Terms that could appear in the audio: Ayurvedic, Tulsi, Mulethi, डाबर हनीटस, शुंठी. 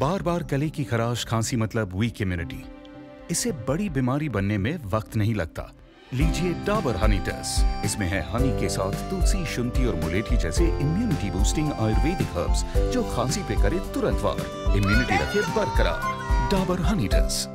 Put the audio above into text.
बार बार गले की खराश, खांसी मतलब वीक इम्यूनिटी, इसे बड़ी बीमारी बनने में वक्त नहीं लगता। लीजिए डाबर हनीटस। इसमें है हनी के साथ तुलसी, शुंठी और मुलेठी जैसे इम्यूनिटी बूस्टिंग आयुर्वेदिक हर्ब्स जो खांसी पे करे तुरंत वार, इम्यूनिटी रखे बरकरार। डाबर हनीटस।